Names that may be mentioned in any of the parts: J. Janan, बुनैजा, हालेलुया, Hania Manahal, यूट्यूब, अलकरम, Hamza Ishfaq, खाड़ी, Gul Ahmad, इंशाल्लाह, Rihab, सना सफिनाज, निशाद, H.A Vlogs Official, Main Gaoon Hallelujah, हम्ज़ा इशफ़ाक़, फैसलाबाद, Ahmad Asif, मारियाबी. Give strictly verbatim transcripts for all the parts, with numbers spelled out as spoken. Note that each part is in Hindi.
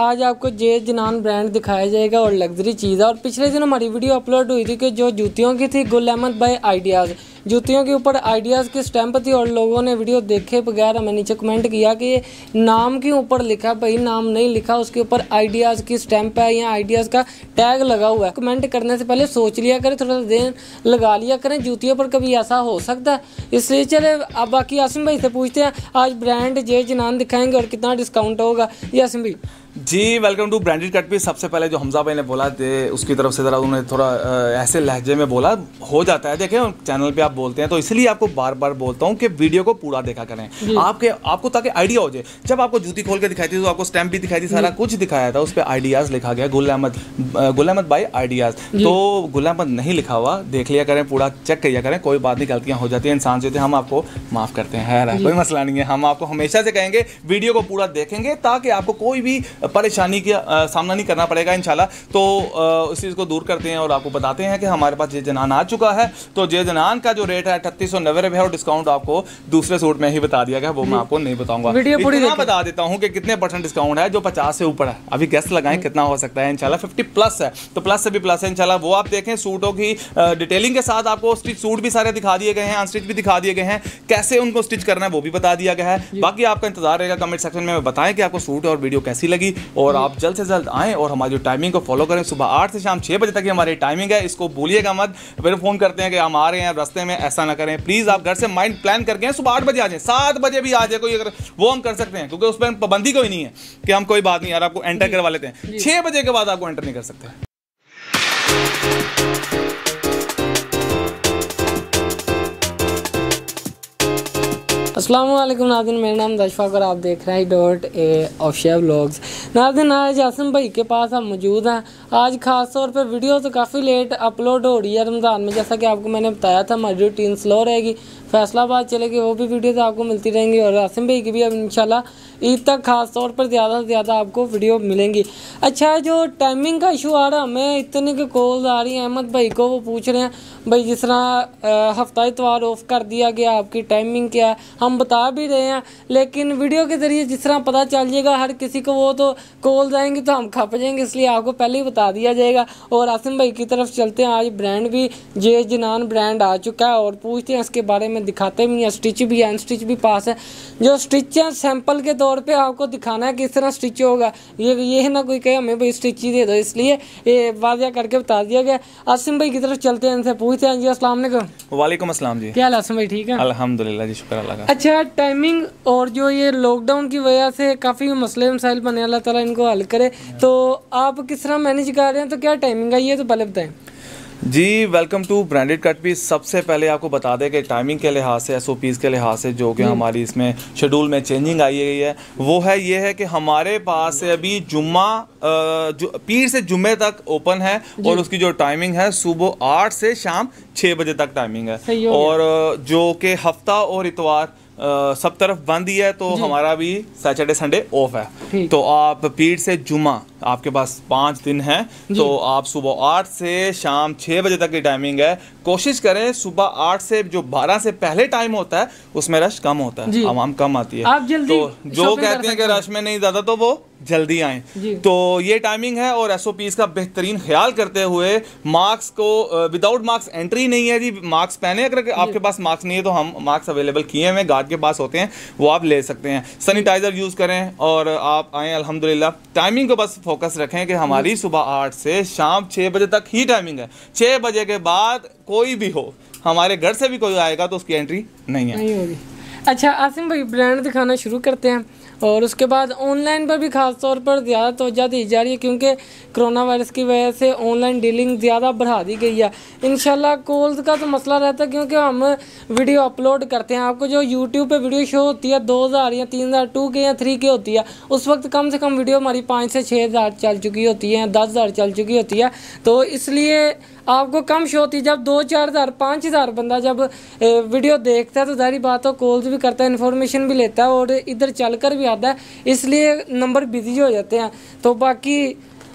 आज आपको जे जनान ब्रांड दिखाया जाएगा और लग्जरी चीज़ है। और पिछले दिन हमारी वीडियो अपलोड हुई थी कि जो जूतियों की थी गुल अहमद बाय आइडियाज़, जूतियों के ऊपर आइडियाज़ की स्टैंप थी और लोगों ने वीडियो देखे बगैर हमें नीचे कमेंट किया कि ये नाम के ऊपर लिखा, भाई नाम नहीं लिखा, उसके ऊपर आइडियाज़ की स्टैंप है या आइडियाज़ का टैग लगा हुआ है। कमेंट करने से पहले सोच लिया करें, थोड़ा देर लगा लिया करें, जूतियों पर कभी ऐसा हो सकता है, इसलिए चले अब बाकी आसिम भाई से पूछते हैं आज ब्रांड जे जनान दिखाएंगे और कितना डिस्काउंट होगा। ये आसिम भाई ji, welcome to branded cut पे। सबसे पहले जो हमजा भाई ने बोला थे उसकी तरफ से ज़रा उन्हें थोड़ा ऐसे लहजे में बोला, हो जाता है, देखें चैनल पे आप बोलते हैं तो इसलिए आपको बार बार बोलता हूँ कि वीडियो को पूरा देखा करें आपके, आपको ताकि आइडिया हो जाए। जब आपको जूती खोल के दिखाई थी तो आपको स्टैंप भी दिखाई थी, सारा कुछ दिखाया था, उस पर आइडियाज़ लिखा गया, गुल अहमद गुल अहमद बाई आइडियाज़, तो गुल अहमद नहीं लिखा हुआ। देख लिया करें, पूरा चेक किया करें, कोई बात नहीं, गलतियाँ हो जाती हैं, इंसान से हम आपको माफ़ करते हैं, कोई मसला नहीं है। हम आपको हमेशा से कहेंगे वीडियो को पूरा देखेंगे ताकि आपको कोई भी परेशानी का सामना नहीं करना पड़ेगा इंशाल्लाह। तो आ, उस चीज़ को दूर करते हैं और आपको बताते हैं कि हमारे पास जे जनान आ चुका है। तो जे जनान का जो रेट है अठतीस सौ नब्बे रुपये है और डिस्काउंट आपको दूसरे सूट में ही बता दिया गया, वो मैं आपको नहीं बताऊंगा, इतना बता देता हूँ कि कितने परसेंट डिस्काउंट है। जो पचास से ऊपर है, अभी गेस्ट लगाएं कितना हो सकता है, इंशाल्लाह फिफ्टी प्लस है, तो प्लस से भी प्लस है इंशाल्लाह। वो आप देखें, सूटों की डिटेलिंग के साथ आपको स्टिच सूट भी सारे दिखा दिए गए हैं, अनस्टिच भी दिखा दिए गए हैं, कैसे उनको स्टिच करना है वो भी बता दिया गया है। बाकी आपका इंतजार रहेगा कमेंट सेक्शन में बताएं कि आपको सूट और वीडियो कैसी लगी, और आप जल्द से जल्द आएँ और हमारी जो टाइमिंग को फॉलो करें, सुबह आठ से शाम छः बजे तक की हमारी टाइमिंग है, इसको भूलिएगा मत। फिर फ़ोन करते हैं कि हम आ रहे हैं रास्ते में, ऐसा ना करें प्लीज़। आप घर से माइंड प्लान करके हैं, सुबह आठ बजे आ जाएँ, सात बजे भी आ जाए कोई, अगर वो हम कर सकते हैं क्योंकि उस पर पाबंदी कोई नहीं है कि हम कोई बात नहीं यार आपको एंटर करवा लेते हैं, छः बजे के बाद आपको एंटर नहीं कर सकते। अस्सलाम वालेकुम नाज़रीन, मेरा नाम हम्ज़ा इशफ़ाक़ और आप देख रहे हैं डॉट ए एच.ए व्लॉग्स। नाज़रीन आज आसिम भाई के पास हम मौजूद हैं। आज ख़ास तौर पे वीडियो तो काफ़ी लेट अपलोड हो रही है रमज़ान में, जैसा कि आपको मैंने बताया था हमारी रूटीन स्लो रहेगी, फैसलाबाद चलेगी, वो भी वीडियोज़ आपको मिलती रहेंगी और आसिम भाई की भी अब इंशाल्लाह ईद तक ख़ास तौर पर ज़्यादा से ज़्यादा आपको वीडियो मिलेंगी। अच्छा, जो टाइमिंग का इशू आ रहा है, हमें इतने के कॉल्स आ रही हैं अहमद भाई को, वो पूछ रहे हैं भाई जिस तरह हफ्ता इतवार ऑफ कर दिया गया, आपकी टाइमिंग क्या है? हम बता भी रहे हैं लेकिन वीडियो के ज़रिए जिस तरह पता चल जाएगा हर किसी को, वो तो कॉल्स आएंगी तो हम खप जाएंगे, इसलिए आपको पहले ही बता दिया जाएगा। और आसिम भाई की तरफ चलते हैं, आज ब्रांड भी जे जनान ब्रांड आ चुका है और पूछते हैं इसके बारे में, दिखाते भी हैं, स्टिच भी है, स्टिच भी पास है। जो स्टिच है सैम्पल के तौर पर आपको दिखाना है किस तरह स्टिच होगा, ये ये ना कोई कहे हमें भाई स्टिच ही दे दो, इसलिए ये वाजिया करके बता दिया गया। आसिम भाई की तरफ चलते हैं, इनसे पूछते हैं। जी अस्सलाम वालेकुम। वालेकुम अस्सलाम जी, क्या हाल आसिम भाई? ठीक है अल्हम्दुलिल्लाह जी, शुक्र अल्लाह का। अच्छा, टाइमिंग और जो ये लॉकडाउन की वजह से काफ़ी मसले मसाइल बने, अल्लाह ताला इनको हल करे, तो आप किस तरह मैनेज कर रहे हैं, तो क्या टाइमिंग है ये तो पहले बताएं। जी welcome to branded cut piece. सबसे पहले आपको बता दें कि टाइमिंग के लिहाज से, एस ओ पीज़ के लिहाज से जो कि हमारी इसमें शेड्यूल में चेंजिंग आई गई है, वो है ये है कि हमारे पास अभी जुम्मा पीर से जुम्मे तक ओपन है और उसकी जो टाइमिंग है सुबह आठ से शाम छः बजे तक टाइमिंग है, और जो कि हफ्ता और इतवार Uh, सब तरफ बंद ही है, तो हमारा भी सैटरडे संडे ऑफ है। तो आप पीर से जुमा आपके पास पाँच दिन है, तो आप सुबह आठ से शाम छः बजे तक की टाइमिंग है। कोशिश करें सुबह आठ से जो बारह से पहले टाइम होता है उसमें रश कम होता है, आवाम कम आती है, आप जल्दी तो जो कहते हैं कि रश में नहीं ज़्यादा, तो वो जल्दी आएँ। तो ये टाइमिंग है और एस ओ पीज़ का बेहतरीन ख्याल करते हुए मार्क्स को, विदाउट मार्क्स एंट्री नहीं है जी, मार्क्स पहने, अगर आपके पास मार्क्स नहीं है तो हम मार्क्स अवेलेबल किए हुए गार्ड के पास होते हैं, वो आप ले सकते हैं। सैनिटाइज़र यूज़ करें और आप आएँ अल्हम्दुलिल्लाह। टाइमिंग को बस फोकस रखें कि हमारी सुबह आठ से शाम छः बजे तक ही टाइमिंग है, छः बजे के बाद कोई भी हो, हमारे घर से भी कोई आएगा तो उसकी एंट्री नहीं है, नहीं होगी। अच्छा आसिम भाई, ब्रांड दिखाना शुरू करते हैं और उसके बाद ऑनलाइन पर भी ख़ास तौर पर ज़्यादा तवज्जो दी जा रही है क्योंकि कोरोना वायरस की वजह से ऑनलाइन डीलिंग ज़्यादा बढ़ा दी गई है। इंशाल्लाह कॉल्स का तो मसला रहता है क्योंकि हम वीडियो अपलोड करते हैं, आपको जो यूट्यूब पे वीडियो शो होती है दो हज़ार या तीन हज़ार टू के या थ्री के होती है, उस वक्त कम से कम वीडियो हमारी पाँच से छः हज़ार चल चुकी होती है, दस हज़ार चल चुकी होती है, तो इसलिए आपको कम शो होती है। जब दो चार हज़ार पाँच हज़ार बंदा जब वीडियो देखता है तो जाहिर बात हो कॉल्स भी करता है, इन्फॉर्मेशन भी लेता है और इधर चल कर भी आता है, इसलिए नंबर बिजी हो जाते हैं। तो बाकी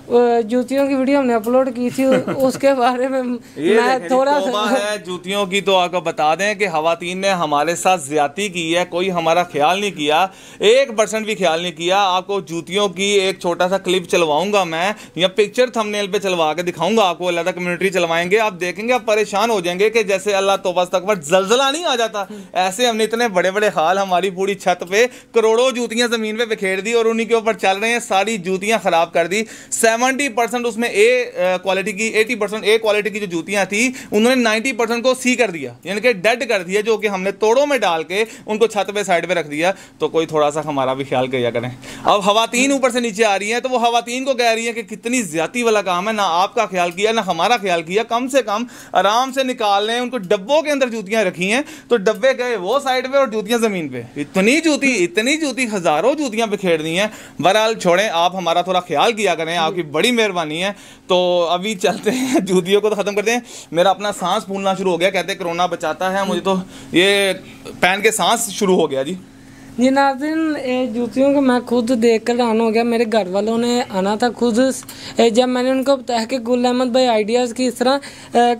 जूतियों की वीडियो हमने अपलोड की थी उसके बारे में मैं थोड़ा सा है। जूतियों की तो आपको बता दें कि हवातीन ने हमारे साथ ज्यादती की है, कोई हमारा ख्याल नहीं किया, एक परसेंट भी ख्याल नहीं किया। आपको जूतियों की एक छोटा सा क्लिप चलवाऊंगा मैं, या पिक्चर थंबनेल पे चलवा के दिखाऊंगा आपको। अल्लाह कम्युनिटी चलवाएंगे, आप देखेंगे, आप परेशान हो जाएंगे कि जैसे अल्लाह तौबा तकबर जलजला नहीं आ जाता, ऐसे हमने इतने बड़े बड़े हाल, हमारी पूरी छत पे करोड़ों जूतियाँ ज़मीन पे बिखेर दी और उन्हीं के ऊपर चल रहे हैं, सारी जूतियाँ ख़राब कर दी। सेवेंटी परसेंट उसमें ए क्वालिटी की, एटी परसेंट ए क्वालिटी की जो जूतियां थी उन्होंने नाइंटी परसेंट को सी कर दिया, यानी कि डेड कर दिया, जो कि हमने तोड़ों में डाल के उनको छत पे साइड पे रख दिया। तो कोई थोड़ा सा हमारा भी ख्याल किया करें। अब हवातीन ऊपर से नीचे आ रही हैं तो वो हवातीन को कह रही हैं कि कितनी ज्यादती वाला काम है, ना आपका ख्याल किया ना हमारा ख्याल किया, कम से कम आराम से निकाल लें। उनको डब्बों के अंदर जूतियाँ रखी हैं तो डब्बे गए वो साइड पर और जूतियाँ ज़मीन पर, इतनी जूती इतनी जूती हज़ारों जूतियाँ बिखेर दी हैं। बहरहाल छोड़ें, आप हमारा थोड़ा ख्याल किया करें, आपकी बड़ी मेहरबानी है। तो अभी चलते हैं, जूतियों को तो ख़त्म करते हैं। मेरा अपना सांस फूलना शुरू हो गया, कहते हैं कोरोना बचाता है, मुझे तो ये पहन के सांस शुरू हो गया। जी जी नाज़रीन, ये जूतियों को मैं खुद देखकर हैरान हो गया। मेरे घर वालों ने आना था खुद, जब मैंने उनको बताया कि गुल अहमद भाई आइडियाज़ की इस तरह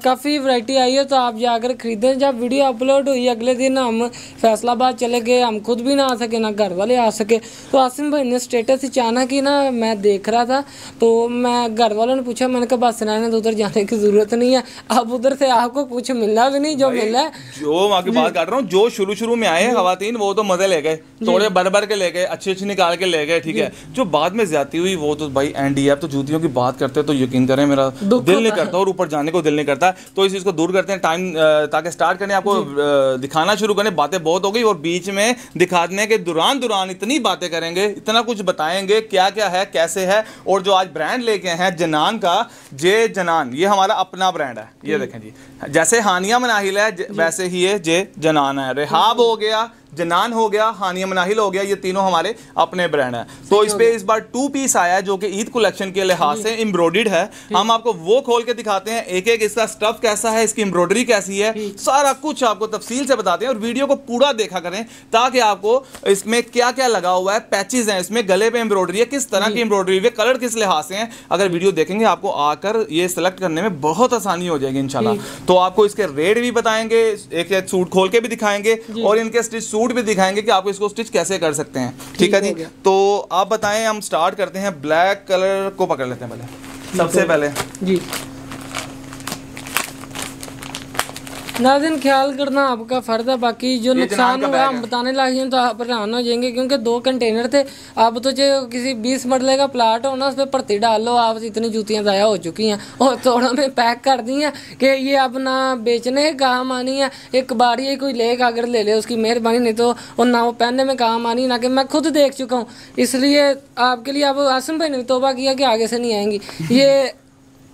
काफ़ी वैरायटी आई है तो आप जाकर ख़रीदें। जब वीडियो अपलोड हुई अगले दिन हम फैसलाबाद चले गए, हम खुद भी ना आ सके ना घर वाले आ सके। तो आसिम भाई ने स्टेटस अचानक ही ना मैं देख रहा था तो मैं घर वालों ने पूछा, मैंने कहा बस रहने तो उधर जाने की ज़रूरत नहीं है, अब उधर से आपको कुछ मिला भी नहीं, जो मिला है जो मैं बात कर रहा हूँ, जो शुरू शुरू में आए हैं खवातीन वो तो मज़े ले गए, थोड़े भर भर के ले गए, अच्छी अच्छी निकाल के ले गए, ठीक है। जो बाद में ज्यादती हुई वो तो भाई एनडीएफ, तो जूतियों की बात करते हैं तो यकीन करें मेरा दिल नहीं करता और ऊपर जाने को दिल नहीं करता। तो इस चीज़ को दूर करते हैं, टाइम ताकि स्टार्ट करें, आपको दिखाना शुरू करें। बातें बहुत हो गई और बीच में दिखाने के दौरान दौरान इतनी बातें करेंगे, इतना कुछ बताएंगे क्या क्या है कैसे है। और जो आज ब्रांड लेके हैं जनान का, जे जनान, ये हमारा अपना ब्रांड है, ये देखें जी। जैसे हानिया मनाहिल है वैसे ही ये जे जनान है, रिहाब हो गया, जनान हो गया, हानिया मनाहिल हो गया, ये तीनों हमारे अपने ब्रांड हैं। तो इस पे इस बार टू पीस आया है जो कि ईद कलेक्शन के लिहाज से एम्ब्रॉयडर्ड है। हम आपको वो खोल के दिखाते हैं, एक एक इसका स्टफ कैसा है, इसकी एम्ब्रॉयडरी कैसी है, सारा कुछ आपको तफसील से बताते हैं। और वीडियो को पूरा देखा करें ताकि आपको इसमें क्या क्या लगा हुआ है, पैचेज हैं इसमें, गले पर एम्ब्रॉयडरी है, किस तरह की एम्ब्रॉयडरी है, कलर किस लिहाज से हैं। अगर वीडियो देखेंगे आपको आकर ये सिलेक्ट करने में बहुत आसानी हो जाएगी इंशाल्लाह। तो आपको इसके रेट भी बताएंगे, एक एक सूट खोल के भी दिखाएंगे और इनके स्टिच सूट भी दिखाएंगे कि आप इसको स्टिच कैसे कर सकते हैं, ठीक है जी। तो आप बताएं, हम स्टार्ट करते हैं। ब्लैक कलर को पकड़ लेते हैं पहले, सबसे पहले जी। नाज़रीन ख्याल करना आपका फ़र्ज़ है, बाकी जो नुकसान हुआ हम बताने लगे हैं तो आप हैरान हो जाएंगे क्योंकि दो कंटेनर थे। आप तो जो किसी बीस मरले का प्लाट हो ना उस पर भर्ती डाल लो, आप इतनी जूतियां ज़ाया हो चुकी हैं और थोड़ा में पैक कर दी हैं कि ये अब ना बेचने के काम आनी है, एक बार ही कोई लेगा अगर ले ले उसकी मेहरबानी, नहीं तो और ना वो पहनने में काम आनी, ना कि मैं खुद देख चुका हूँ। इसलिए आपके लिए अब आसिम भाई ने तौबा किया कि आगे से नहीं आएंगी ये,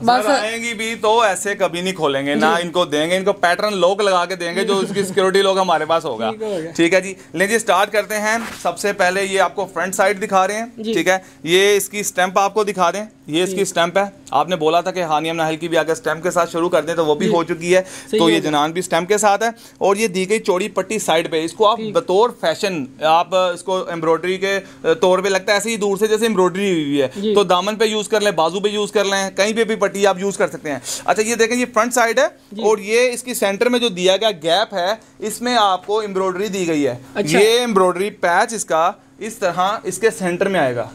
बस आएंगी भी तो ऐसे कभी नहीं खोलेंगे ना, इनको देंगे, इनको पैटर्न लॉक लगा के देंगे जो इसकी सिक्योरिटी लॉक हमारे पास होगा, ठीक है जी। लेकिन स्टार्ट करते हैं, सबसे पहले ये आपको फ्रंट साइड दिखा रहे हैं, ठीक है। ये इसकी स्टैंप आपको दिखा दें, ये इसकी स्टैम्प है। आपने बोला था कि हानिया मनाहिल की भी अगर स्टैम्प के साथ शुरू कर दें तो वो भी हो चुकी है, तो ये जनान भी स्टैम्प के साथ है। और ये दी गई चौड़ी पट्टी साइड पे, इसको आप बतौर फैशन आप इसको एम्ब्रॉयडरी के तौर पे लगता है ऐसे ही दूर से जैसे एम्ब्रॉयडरी हुई है, तो दामन पे यूज़ कर लें, बाजू पे यूज़ कर लें, कहीं पर भी पट्टी आप यूज़ कर सकते हैं। अच्छा ये देखें, ये फ्रंट साइड है और ये इसकी सेंटर में जो दिया गया गैप है इसमें आपको एम्ब्रॉयडरी दी गई है। ये एम्ब्रॉयडरी पैच इसका इस तरह इसके सेंटर में आएगा,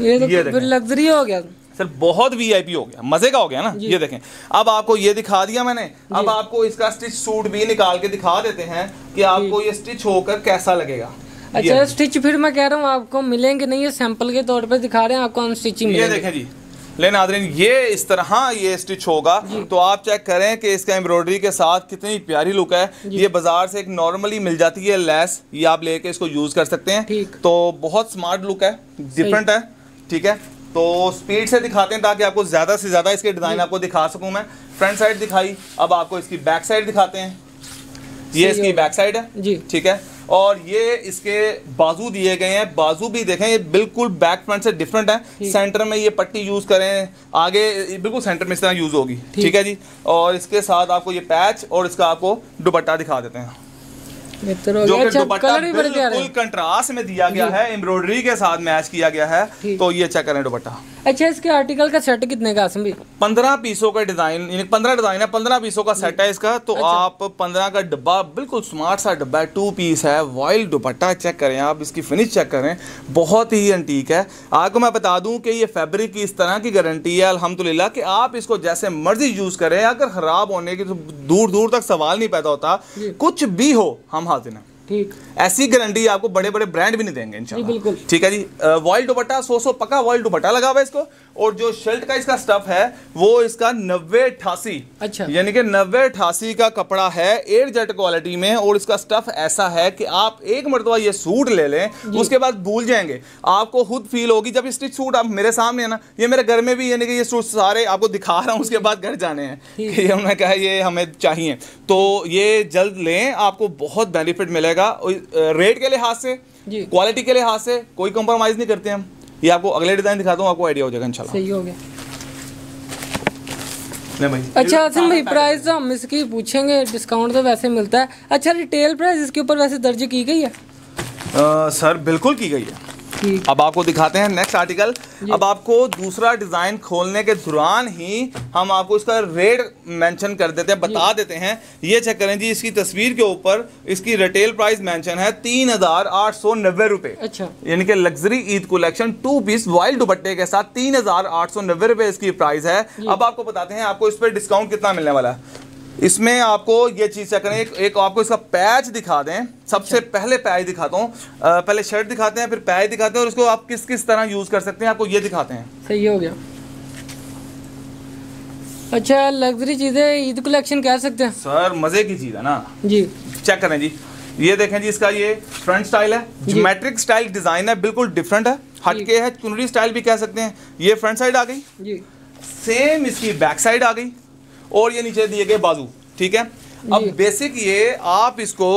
ये लग्जरी हो गया सर, बहुत वीआईपी हो गया, मजे का हो गया ना। ये देखें, अब आपको ये दिखा दिया मैंने, अब आपको इसका स्टिच सूट भी निकाल के दिखा देते हैं कि आपको ये स्टिच होकर कैसा लगेगा। अच्छा स्टिच फिर मैं कह रहा हूँ आपको मिलेंगे नहीं, ये सैंपल के तौर पे दिखा रहे हैं आपको, हम स्टिचिंग ये देखें जी। ले नादरीन, ये इस तरह ये स्टिच होगा तो आप चेक करें कि इसका एम्ब्रॉयडरी के साथ कितनी प्यारी लुक है। ये बाजार से एक नॉर्मली मिल जाती है लेस, ये आप लेके इसको यूज कर सकते हैं, तो बहुत स्मार्ट लुक है, डिफरेंट है, ठीक है। तो स्पीड से दिखाते हैं ताकि आपको ज़्यादा से ज़्यादा इसके डिज़ाइन आपको दिखा सकूं मैं। फ्रंट साइड दिखाई, अब आपको इसकी बैक साइड दिखाते हैं। ये इसकी बैक साइड है जी, ठीक है। और ये इसके बाजू दिए गए हैं, बाजू भी देखें ये बिल्कुल बैक फ्रंट से डिफरेंट है। सेंटर में ये पट्टी यूज़ करें, आगे बिल्कुल सेंटर में इस तरह यूज़ होगी, ठीक है जी। और इसके साथ आपको ये पैच और इसका आपको दुपट्टा दिखा देते हैं जो अच्छा, कलर भी बिल्कुल कंट्रास्ट में दिया गया है, एम्ब्रॉयडरी के साथ मैच किया गया है। तो ये चेक करें दुपट्टा, अच्छा, इसके आर्टिकल का सेट कितने का आसम भाई? पंद्रह पीसों का डिजाइन, यानी पंद्रह डिजाइन है, पंद्रह पीसों का सेट है इसका। तो अच्छा। आप पंद्रह का डब्बा, बिल्कुल स्मार्ट सा डब्बा है, टू पीस है, वॉयल दुपट्टा। चेक करें आप इसकी फिनिश, चेक करें, बहुत ही एंटीक है। आपको मैं बता दूं कि ये फैब्रिक की इस तरह की गारंटी है अल्हम्दुलिल्लाह कि आप इसको जैसे मर्जी यूज करें, अगर खराब होने की तो दूर दूर तक सवाल नहीं पैदा होता। कुछ भी हो, हम हाजिर हैं। ठीक, ऐसी गारंटी आपको बड़े बड़े ब्रांड भी नहीं देंगे इंशाल्लाह। बिल्कुल ठीक है जी। वॉयल दुपट्टा, सौ सौ पक्का वॉयल दुपट्टा लगा हुआ है इसको। और जो शर्ट का इसका स्टफ है वो इसका नब्बे अठासी, अच्छा, यानी कि नब्बे अठासी का कपड़ा है, एयर जेट क्वालिटी में। और इसका स्टफ ऐसा है कि आप एक मरतबा ये सूट ले लें, उसके बाद भूल जाएंगे। आपको खुद फील होगी जब स्टिच सूट आप मेरे सामने है ना, ये मेरे घर में भी, यानी कि ये सूट सारे आपको दिखा रहा हूँ, उसके बाद घर जाने हैं कि हमने कहा ये हमें चाहिए। तो ये जल्द लें, आपको बहुत बेनिफिट मिलेगा। रेट के लिहाज से, क्वालिटी के लिहाज से कोई कंप्रोमाइज नहीं करते हम। ये आपको अगले डिजाइन दिखाता हूं, आपको आइडिया हो जाएगा इंशाल्लाह। सही हो गया। नहीं भाई, अच्छा आसिम भाई, प्राइस तो हम इसकी पूछेंगे, डिस्काउंट तो वैसे मिलता है। अच्छा, रिटेल प्राइस इसके ऊपर वैसे दर्ज की गई है? आ, सर बिल्कुल की गई है। अब आपको दिखाते हैं नेक्स्ट आर्टिकल। अब आपको दूसरा डिजाइन खोलने के दौरान ही हम आपको इसका रेट मेंशन कर देते हैं, बता देते हैं। ये चेक करें जी, इसकी तस्वीर के ऊपर इसकी रिटेल प्राइस मेंशन है तीन हजार आठ सौ नब्बे रुपए। अच्छा, यानी कि luxury Eid collection two piece wild दुपट्टे के साथ तीन हजार आठ सौ नब्बे रुपए इसकी प्राइस है। अब आपको बताते हैं आपको इस पर डिस्काउंट कितना मिलने वाला है। इसमें आपको ये चीज़ चेक करें, एक, एक आपको इसका पैच दिखा दें सबसे पहले। पैच दिखाता हूँ, पहले शर्ट दिखाते हैं, फिर पैच दिखाते हैं, और इसको आप किस किस तरह यूज़ कर सकते हैं आपको ये दिखाते हैं। सही हो गया। अच्छा, लग्जरी चीज़ें ईद कलेक्शन कह सकते हैं सर, मज़े की चीज़ है ना जी। चेक करें जी, ये देखें जी, इसका ये फ्रंट स्टाइल है, ज्योमेट्रिक स्टाइल डिज़ाइन है, बिल्कुल डिफरेंट है, हटके है, चुनरी स्टाइल भी कह सकते हैं। ये फ्रंट साइड आ गई जी, सेम इसकी बैक साइड आ गई, और ये नीचे दिए गए बाजू। ठीक है, अब बेसिक ये आप इसको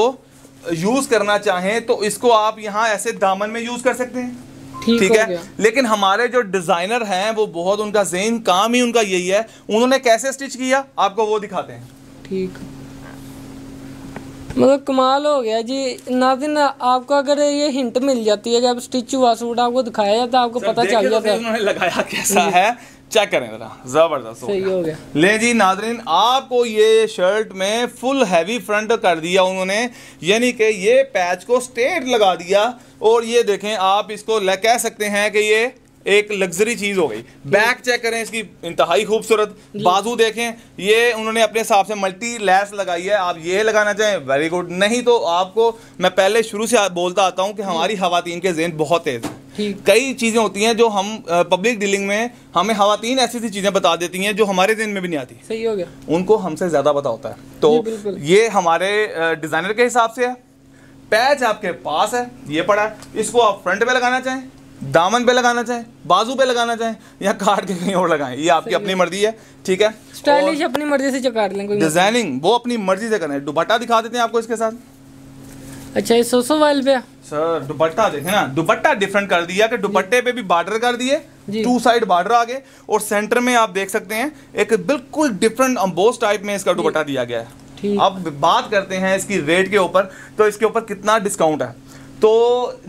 यूज करना चाहें तो इसको आप यहाँ ऐसे दामन में यूज कर सकते हैं। ठीक, ठीक है, लेकिन हमारे जो डिजाइनर हैं वो बहुत, उनका ज़हन काम ही उनका यही है, उन्होंने कैसे स्टिच किया आपको वो दिखाते हैं। ठीक, मतलब कमाल हो गया जी। नाज़रीन, आपको अगर ये हिंट मिल जाती है कि आप स्टिच हुआ सूट आपको दिखाया जाता, आपको पता चल जाता है उन्होंने लगाया कैसा है। चेक करें जरा, जबरदस्त। सही हो गया। ले जी नाजरीन, आपको ये शर्ट में फुल हैवी फ्रंट कर दिया उन्होंने, यानी कि ये पैच को स्ट्रेट लगा दिया। और ये देखें आप इसको कह सकते हैं कि ये एक लग्जरी चीज हो गई। बैक चेक करें, इसकी इंतहाई खूबसूरत। बाजू देखें, ये उन्होंने अपने हिसाब से मल्टी लैस लगाई है, आप ये लगाना चाहें वेरी गुड, नहीं तो आपको मैं पहले शुरू से बोलता आता हूँ कि हमारी खवातीन के ज़हन बहुत तेज है। कई चीज़ें होती हैं जो हम पब्लिक डीलिंग में, हमें खवातीन ऐसी ऐसी चीज़ें बता देती हैं जो हमारे ज़हन में भी नहीं आती। सही हो गया। उनको हमसे ज़्यादा पता होता है। तो ये हमारे डिज़ाइनर के हिसाब से है। पैच आपके पास है, ये पड़ा है, इसको आप फ्रंट पे लगाना चाहें, दामन पे लगाना चाहें, बाजू पे लगाना चाहें, या काट के कहीं और लगाएं, ये आपकी अपनी मर्जी है। ठीक है, स्टाइलिश अपनी मर्जी से काट लें, कोई डिजाइनिंग वो अपनी मर्जी से करें। दुपट्टा दिखा देते हैं आपको इसके साथ। अच्छा, ये सौ सौ वाइल पे सर दुपट्टा देखें ना, दुपट्टा डिफरेंट कर दिया कि दुपट्टे पे भी बॉर्डर कर दिए, टू साइड बॉर्डर आ गए, और सेंटर में आप देख सकते हैं एक बिल्कुल डिफरेंट अम्बोस टाइप में इसका दुपट्टा दिया गया है। अब बात करते हैं इसकी रेट के ऊपर, तो इसके ऊपर कितना डिस्काउंट है। तो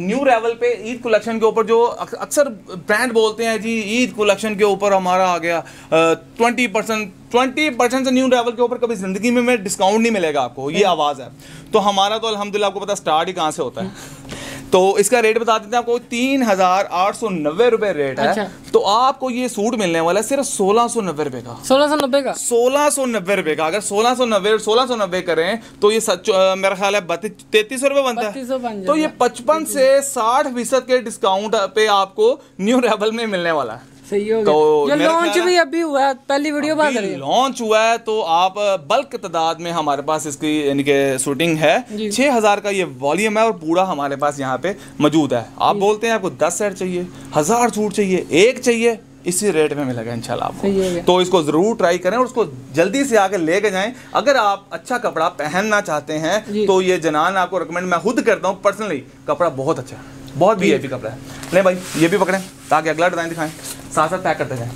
न्यू रेवल पे ईद कलेक्शन के ऊपर जो अक्सर ब्रांड बोलते हैं जी, ईद कलेक्शन के ऊपर हमारा आ गया ट्वेंटी परसेंट ट्वेंटी परसेंट से न्यू रेवल के ऊपर कभी ज़िंदगी में में डिस्काउंट नहीं मिलेगा आपको, ये आवाज़ है। तो हमारा तो अल्हम्दुलिल्लाह आपको पता स्टार्ट ही कहाँ से होता है। तो इसका रेट बता देते हैं आपको, तीन हज़ार आठ सौ नब्बे रुपये रेट है। अच्छा। तो आपको ये सूट मिलने वाला है सिर्फ सोलह सौ नब्बे रुपये का। सोलह सौ नब्बे का सोलह सौ नब्बे रुपये का अगर सोलह सौ नब्बे सोलह सौ नब्बे करें तो ये सच मेरा ख्याल है तैतीस सौ रुपये बनता है। तो ये पचपन से साठ फीसद के डिस्काउंट पे आपको न्यू रेवल में मिलने वाला है। सही हो गया। तो लॉन्च भी अभी हुआ है, पहली वीडियो बात करें, लॉन्च हुआ है। तो आप बल्क तादाद में हमारे पास इसकी यानी कि शूटिंग है, छः हज़ार का ये वॉल्यूम है और पूरा हमारे पास यहाँ पे मौजूद है। आप बोलते हैं आपको दस सेट चाहिए, हज़ार सूट चाहिए, एक चाहिए, इसी रेट में मिलेगा इंशाल्लाह आपको। तो इसको ज़रूर ट्राई करें और उसको जल्दी से आके लेके जाएं। अगर आप अच्छा कपड़ा पहनना चाहते हैं तो ये जनान आपको रिकमेंड मैं खुद करता हूँ पर्सनली। कपड़ा बहुत अच्छा है, बहुत वी आई पी कपड़ा है। नहीं भाई, ये भी पकड़ें ताकि अगला डिज़ाइन दिखाएं, साथ साथ पैक करते जाएं।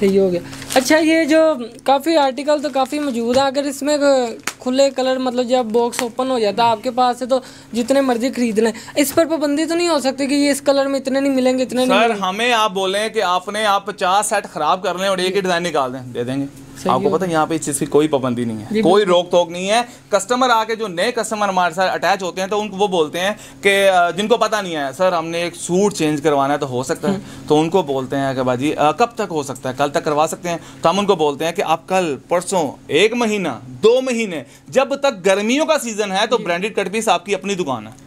सही हो गया। अच्छा ये जो काफ़ी आर्टिकल तो काफ़ी मौजूद है, अगर इसमें खुले कलर मतलब जब बॉक्स ओपन हो जाता है आपके पास से तो जितने मर्जी खरीद लें, इस पर पाबंदी तो नहीं हो सकती कि ये इस कलर में इतने नहीं मिलेंगे इतने नहीं? सर हमें आप बोलें कि आपने आप पचास सेट खराब कर लें और एक ही डिज़ाइन निकाल दें, दे देंगे। आपको पता है यहाँ पे इस चीज़ की कोई पाबंदी नहीं है, कोई रोक टोक नहीं है। कस्टमर आके जो नए कस्टमर हमारे साथ अटैच होते हैं तो उनको वो बोलते हैं कि जिनको पता नहीं है सर हमने एक सूट चेंज करवाना है तो हो सकता है, तो उनको बोलते हैं कि भाजी कब तक हो सकता है, कल तक करवा सकते हैं? तो हम उनको बोलते हैं कि आप कल, परसों, एक महीना, दो महीने, जब तक गर्मियों का सीजन है तो ब्रांडेड कट पीस आपकी अपनी दुकान है,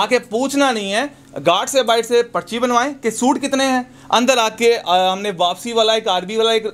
आके पूछना नहीं है। गार्ड से बाइट से पर्ची बनवाएं कि सूट कितने हैं, अंदर आके हमने वापसी वाला एक आरबी वाला एक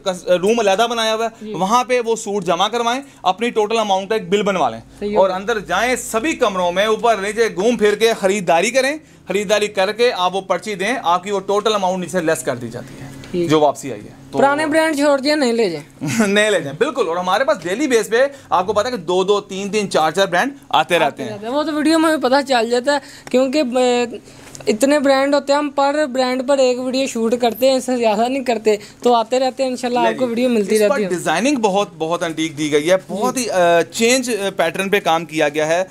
रूम अलहदा बनाया हुआ है, वहाँ पे वो सूट जमा करवाएं, अपनी टोटल अमाउंट का एक बिल बनवा लें और अंदर जाएं, सभी कमरों में ऊपर नीचे घूम फिर के खरीदारी करें। खरीदारी करके आप वो पर्ची दें, आपकी वो टोटल अमाउंट नीचे लेस कर दी जाती है जो वापसी आई है। तो पुराने ब्रांड छोड़ दिए, नहीं ले जाए नहीं ले जाए बिल्कुल। और हमारे पास डेली बेस पे आपको पता है कि दो दो तीन तीन चार चार ब्रांड आते रहते हैं, वो तो वीडियो में भी पता चल जाता है क्योंकि इतने ब्रांड होते हैं, हम पर ब्रांड पर एक वीडियो शूट करते हैं, इससे ज़्यादा नहीं करते, तो आते रहते हैं इंशाल्लाह आपको वीडियो मिलती रहती है। डिज़ाइनिंग बहुत बहुत अंटीक दी गई है, बहुत ही चेंज पैटर्न पे काम किया गया है।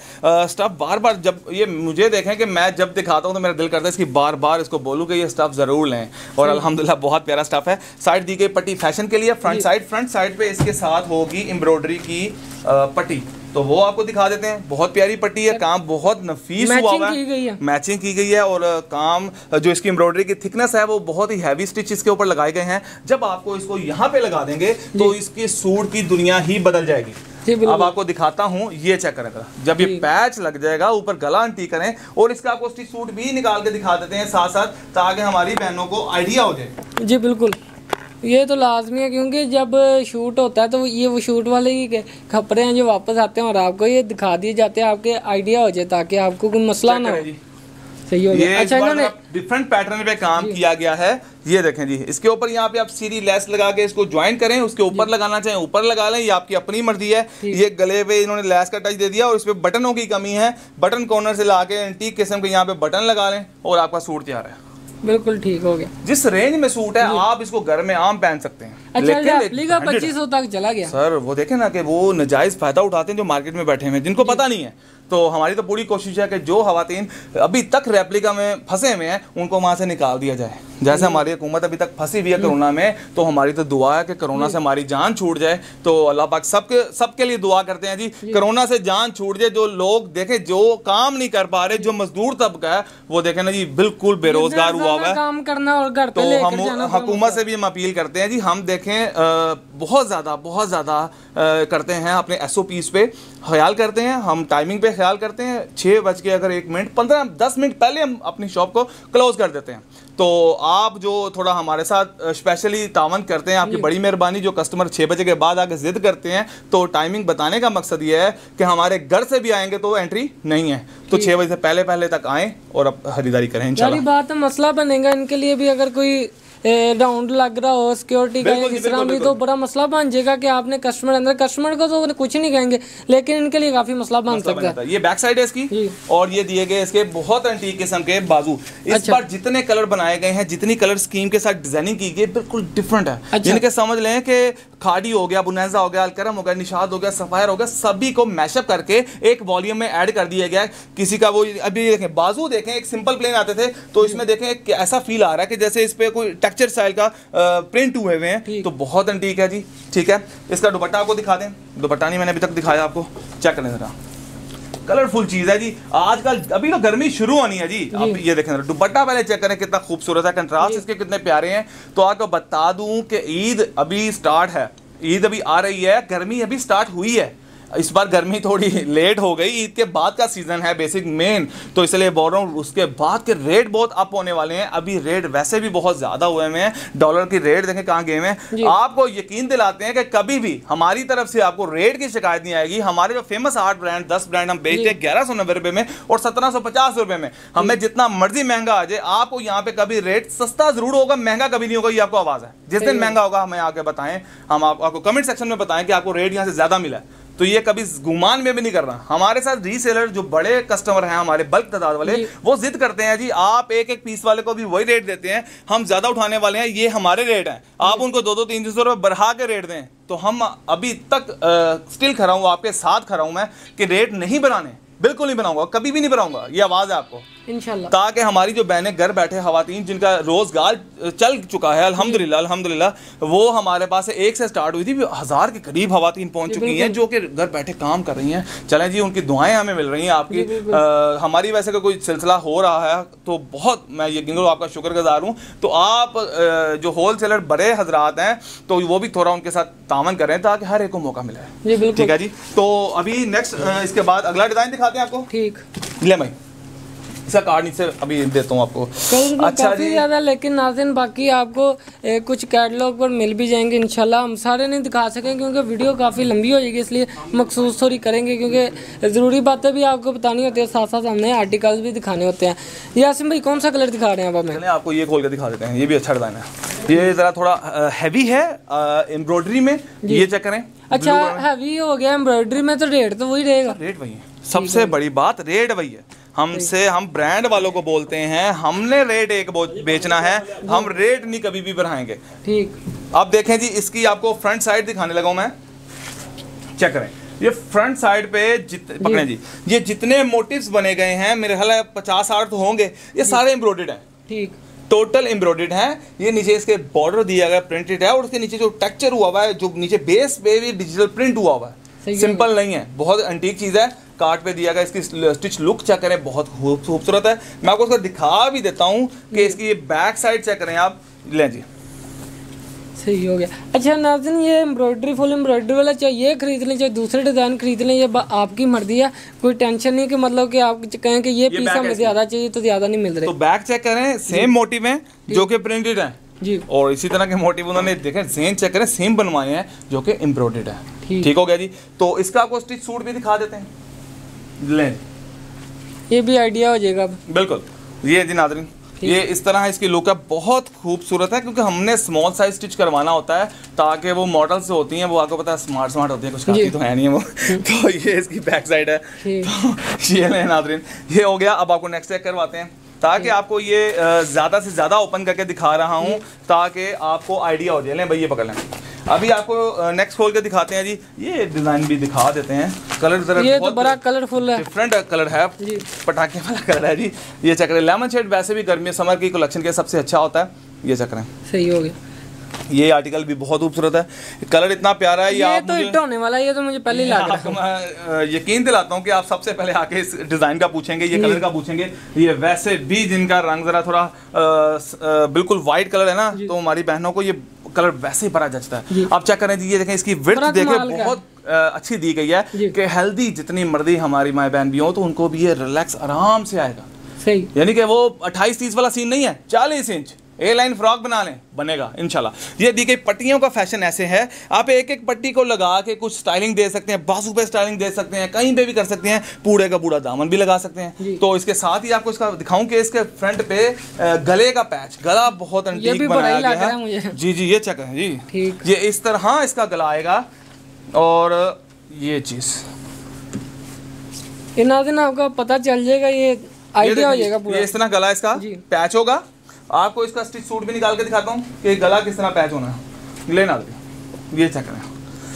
स्टफ़ बार बार जब ये मुझे देखें कि मैं जब दिखाता हूँ तो मेरा दिल करता है इसकी बार बार इसको बोलूँ कि ये स्टफ़ ज़रूर लें। और अल्हम्दुलिल्लाह बहुत प्यारा स्टफ़ है। साइड दी गई पट्टी फैशन के लिए, फ्रंट साइड, फ्रंट साइड पर इसके साथ होगी एम्ब्रॉयडरी की पट्टी, तो वो आपको दिखा देते हैं। बहुत प्यारी पट्टी है, काम बहुत नफीस हुआ है, की गई है। मैचिंग की गई है और काम जो इसकी एम्ब्रॉयडरी की थिकनेस है वो बहुत ही हैवी स्टिच इसके ऊपर लगाए गए हैं। जब आपको इसको यहाँ पे लगा देंगे तो इसके सूट की दुनिया ही बदल जाएगी। अब आपको दिखाता हूँ, ये चेक करेगा जब ये पैच लग जाएगा ऊपर, गला अंटी करें और इसका आपको स्टिच सूट भी निकाल के दिखा देते हैं साथ साथ, ताकि हमारी बहनों को आइडिया हो जाए। जी बिल्कुल, ये तो लाजमी है क्योंकि जब शूट होता है तो ये वो शूट वाले ही खपरे हैं जो वापस आते हैं और आपको ये दिखा दिए जाते हैं, आपके आइडिया हो जाए ताकि आपको कोई मसला ना हो। सही हो गया। अच्छा इन्होंने डिफरेंट पैटर्न पे काम किया गया है, ये देखें जी। इसके ऊपर यहाँ पे आप सीधी लेस लगा के इसको ज्वाइन करें, उसके ऊपर लगाना चाहें ऊपर लगा लें, ये आपकी अपनी मर्जी है। ये गले पे इन्होंने लेस का टच दे दिया और इस पर बटनों की कमी है, बटन कॉर्नर से ला के एंटीक किस्म के यहाँ पे बटन लगा लें और आपका सूट तैयार है। बिल्कुल ठीक हो गया। जिस रेंज में सूट है आप इसको घर में आम पहन सकते हैं। अच्छा पच्चीस सौ तक चला गया सर, वो देखें ना कि वो नजायज फायदा उठाते हैं जो मार्केट में बैठे हैं, जिनको पता नहीं है। तो हमारी तो पूरी कोशिश है कि जो खवातीन अभी तक रेप्लिका में फंसे हुए हैं उनको वहाँ से निकाल दिया जाए। जैसे हमारी हुकूमत अभी तक फंसी हुई है कोरोना में, तो हमारी तो दुआ है कि कोरोना से हमारी जान छूट जाए। तो अल्लाह पाक सबके सबके लिए दुआ करते हैं जी, कोरोना से जान छूट जाए। जो लोग देखें जो काम नहीं कर पा रहे, जो मजदूर तबका है वो देखें ना जी बिल्कुल बेरोजगार हुआ हुआ है, काम करना और घर पे लेकर जाना। तो हम हुकूमत से भी हम अपील करते हैं जी, हम देखें बहुत ज़्यादा बहुत ज़्यादा करते हैं, अपने एस ओ पीज़ पे ख्याल करते हैं, हम टाइमिंग पे ख्याल करते हैं। छः बज के अगर एक मिनट पंद्रह दस मिनट पहले हम अपनी शॉप को क्लोज़ कर देते हैं। तो आप जो थोड़ा हमारे साथ स्पेशली तावन करते हैं आपकी बड़ी मेहरबानी। जो कस्टमर छः बजे के बाद आके ज़िद करते हैं, तो टाइमिंग बताने का मकसद ये है कि हमारे घर से भी आएंगे तो एंट्री नहीं है, तो छः बजे से पहले पहले तक आएँ और अब खरीदारी करें। इंशाल्लाह बात मसला बनेगा इनके लिए भी, अगर कोई राउंड लग रहा हो सिक्योरिटी का इस तरह भी, तो बड़ा मसला बन जाएगा कि आपने कस्टमर अंदर, कस्टमर को तो कुछ नहीं कहेंगे लेकिन इनके लिए काफी मसला बन सकता है। ये बैक साइड है इसकी और ये दिए गए इसके बहुत एंटीक किस्म के बाजू। इस अच्छा। पर जितने कलर बनाए गए हैं, जितनी कलर स्कीम के साथ डिजाइनिंग की गई बिल्कुल डिफरेंट है। जिनके समझ लें कि खाड़ी हो गया, बुनैजा हो गया, अलकरम हो गया, निशाद हो गया, सफायर हो गया, सभी को मैशअप करके एक वॉल्यूम में ऐड कर दिया गया। किसी का वो अभी देखें बाजू, देखें एक सिंपल प्लेन आते थे तो इसमें देखें ऐसा फील आ रहा है कि जैसे इस पर कोई टेक्सचर स्टाइल का प्रिंट हुए हुए हैं, तो बहुत अंटीक है जी। ठीक है, इसका दुपट्टा आपको दिखा दें। दुपट्टा नहीं मैंने अभी तक दिखाया आपको, चेक करें जरा, कलरफुल चीज़ है जी। आजकल अभी तो गर्मी शुरू होनी है जी, जी। आप ये देखें दुपट्टा पहले चेक करें कितना खूबसूरत है, कंट्रास्ट इसके कितने प्यारे हैं। तो आपको बता दूं कि ईद अभी स्टार्ट है, ईद अभी आ रही है, गर्मी अभी स्टार्ट हुई है। इस बार गर्मी थोड़ी लेट हो गई, ईद के बाद का सीज़न है बेसिक मेन, तो इसलिए बोल रहा हूँ। उसके बाद के रेट बहुत अप होने वाले हैं, अभी रेट वैसे भी बहुत ज़्यादा हुए हुए हैं। डॉलर की रेट देखें कहाँ गए हैं। आपको यकीन दिलाते हैं कि कभी भी हमारी तरफ से आपको रेट की शिकायत नहीं आएगी। हमारे जो फेमस आठ ब्रांड दस ब्रांड हम बेचते हैं ग्यारह सौ नब्बे रुपये में और सत्रह सौ पचास रुपये में। हमें जितना मर्जी महंगा आ जाए, आपको यहाँ पर कभी रेट सस्ता ज़रूर होगा, महंगा कभी नहीं होगा। ये आपको आवाज़ है, जिस दिन महंगा होगा हमें आके बताएँ, हम आपको कमेंट सेक्शन में बताएँ कि आपको रेट यहाँ से ज़्यादा मिला, तो ये कभी गुमान में भी नहीं करना। हमारे साथ रीसेलर जो बड़े कस्टमर हैं हमारे बल्क तादाद वाले, वो जिद करते हैं जी आप एक एक पीस वाले को भी वही रेट देते हैं, हम ज़्यादा उठाने वाले हैं, ये हमारे रेट हैं, आप उनको दो दो तीन तीन सौ रुपये बढ़ा के रेट दें। तो हम अभी तक आ, स्टिल खड़ा हूँ, आपके साथ खड़ा हूँ मैं कि रेट नहीं बनाने, बिल्कुल नहीं बनाऊंगा, कभी भी नहीं बनाऊंगा। ये आवाज़ है आपको इंशाल्लाह, ताकि हमारी जो बहनें घर बैठे खवातीन जिनका रोज़गार चल चुका है अल्हम्दुलिल्लाह अल्हम्दुलिल्लाह, वो हमारे पास से एक से स्टार्ट हुई थी, हज़ार के करीब खवातीन पहुंच चुकी हैं जो कि घर बैठे काम कर रही हैं। चलें जी, उनकी दुआएं हमें मिल रही हैं आपकी, आ, हमारी वैसे का कोई सिलसिला हो रहा है तो बहुत मैं यकीन करो आपका शुक्रगुजार हूँ। तो आप जो होल सेलर बड़े हजरात हैं तो वो भी थोड़ा उनके साथ तावन करें ताकि हर एक को मौका मिले। ठीक है जी, तो अभी नेक्स्ट इसके बाद अगला डिज़ाइन दिखाते हैं आपको। ठीक, ले भाई इसका कार्ड नीचे अभी देता हूँ आपको। अच्छा जी, ज़्यादा लेकिन नाज़रीन बाकी आपको ए, कुछ कैटलॉग पर मिल भी जाएंगे इंशाल्लाह। हम सारे नहीं दिखा सकेंगे क्योंकि वीडियो काफ़ी लंबी हो जाएगी, इसलिए मखसूस थोड़ी करेंगे क्योंकि ज़रूरी बातें भी आपको बतानी होती है, साथ साथ हमने आर्टिकल्स भी दिखाने होते हैं। यासिम भाई कौन सा कलर दिखा रहे हैं आप हमें? आपको ये खोल कर दिखा देते हैं, ये भी अच्छा डिज़ाइन है। ये ज़रा थोड़ा हैवी है एम्ब्रॉयडरी में, ये चेक करें। अच्छा, हैवी हो गया एम्ब्रॉयडरी में तो रेट तो वही रहेगा। रेट वही है, सबसे बड़ी बात रेट वही है। हमसे हम, हम ब्रांड वालों को बोलते हैं हमने रेट एक बेचना है, हम रेट नहीं कभी भी बढ़ाएंगे। ठीक, आप देखें जी, इसकी आपको फ्रंट साइड दिखाने लगा हूं मैं, चेक करें। ये फ्रंट साइड पे जित पकड़े जी, ये जितने मोटिव्स बने गए हैं मेरे ख्याल है पचास साठ तो होंगे, ये सारे एम्ब्रॉयडर्ड हैं। ठीक, टोटल एम्ब्रॉयडर्ड है। ये नीचे इसके बॉर्डर दिया गया प्रिंटेड है और उसके नीचे जो टेक्चर हुआ हुआ है, जो नीचे बेस पे भी डिजिटल प्रिंट हुआ हुआ है, सिंपल नहीं है, बहुत एंटीक चीज़ है। कार्ड पे दिया गया, इसकी स्टिच लुक चेक करें, बहुत खूबसूरत है। मैं आपको उसका दिखा भी देता हूँ कि इसकी ये बैक साइड चेक करें आप। ले जी, सही हो गया। अच्छा नाज़रीन, ये एम्ब्रॉयडरी फुल एम्ब्रॉयडरी वाला चाहे ये खरीद लें चाहे दूसरे डिज़ाइन खरीद लें, ये आपकी मर्जी है, कोई टेंशन नहीं कि मतलब कि आप कहें कि ये पीस हमें ज़्यादा चाहिए तो ज़्यादा नहीं मिल रहे। तो बैक चेक करें, सेम मोटिव है जो कि प्रिंटेड है जी, और इसी तरह के मोटिव उन्होंने देखें, जेन चेक करें, सेम बनवाए हैं जो कि एम्ब्रॉयडर्ड है। ठीक हो गया जी, तो इसका आपको स्टिच सूट भी दिखा देते हैं, लें ये भी आइडिया हो जाएगा बिल्कुल। ये जी नादरीन, ये इस तरह है, इसकी लुक है, बहुत खूबसूरत है क्योंकि हमने स्मॉल साइज स्टिच करवाना होता है ताकि वो मॉडल्स होती हैं वो आपको पता है स्मार्ट स्मार्ट होती है, कुछ काफी तो है नहीं है वो तो ये इसकी बैक साइड है। तो ये लें नादरीन, ये हो गया। अब आपको नेक्स्ट चेक करवाते हैं ताकि आपको ये ज़्यादा से ज़्यादा ओपन करके दिखा रहा हूँ ताकि आपको आइडिया हो जाए। लें भाई ये पकड़ लें, अभी आपको नेक्स्ट खोल के दिखाते हैं जी। ये डिज़ाइन भी दिखा देते हैं, कलर जरा ये तो बड़ा कलरफुल है, डिफरेंट कलर है, पटाखे वाला कलर है जी। ये चेक करें, लेमन शेड वैसे भी गर्मी समर की कलेक्शन के सबसे अच्छा होता है। ये चेक करें, सही हो गया। ये आर्टिकल भी बहुत खूबसूरत है, कलर इतना प्यारा है। ये, ये आप तो हिट होने वाला है, ये तो मुझे पहले ही लग रहा है। यकीन दिलाता हूँ कि आप सबसे पहले आके इस डिज़ाइन का पूछेंगे, ये कलर का पूछेंगे। ये वैसे भी जिनका रंग ज़रा थोड़ा बिल्कुल वाइट कलर है ना, तो हमारी बहनों को ये कलर वैसे ही बड़ा जचता है। आप चेक करें जी, ये देखें इसकी विड्थ देखें, बहुत अच्छी दी गई है कि हेल्दी जितनी मर्दी हमारी माए बहन भी हो तो उनको भी ये रिलैक्स आराम से आएगा। सही, यानी कि वो अट्ठाईस तीस वाला सीन नहीं है, चालीस इंच ए लाइन फ्रॉक बना लें, बनेगा इंशाल्लाह। ये दी गई पट्टियों का फैशन ऐसे है, आप एक एक पट्टी को लगा के कुछ स्टाइलिंग दे सकते हैं, बाजू पे स्टाइलिंग दे सकते हैं, कहीं पे भी कर सकते हैं, पूरे का पूरा दामन भी लगा सकते हैं। तो इसके साथ ही आपको इसका दिखाऊं कि इसके फ्रंट पे गले का पैच, गला बहुत एंटीक बनाया गया है जी जी। ये चेक है जी, ये इस तरह इसका गला आएगा और ये चीज़ नाज़रीन आपका पता चल जाएगा, ये आइडिया हो जाएगा। इस तरह गला इसका पैच होगा। आपको इसका स्टिच सूट भी निकाल के दिखाता हूँ कि गला किस तरह पैच होना है। लेना ये चेक करें,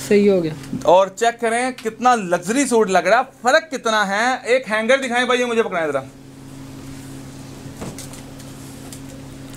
सही हो गया। और चेक करें कितना लग्जरी सूट लग रहा है, फर्क कितना है। एक हैंगर दिखाएं भाई, ये मुझे पकड़ाएं जरा।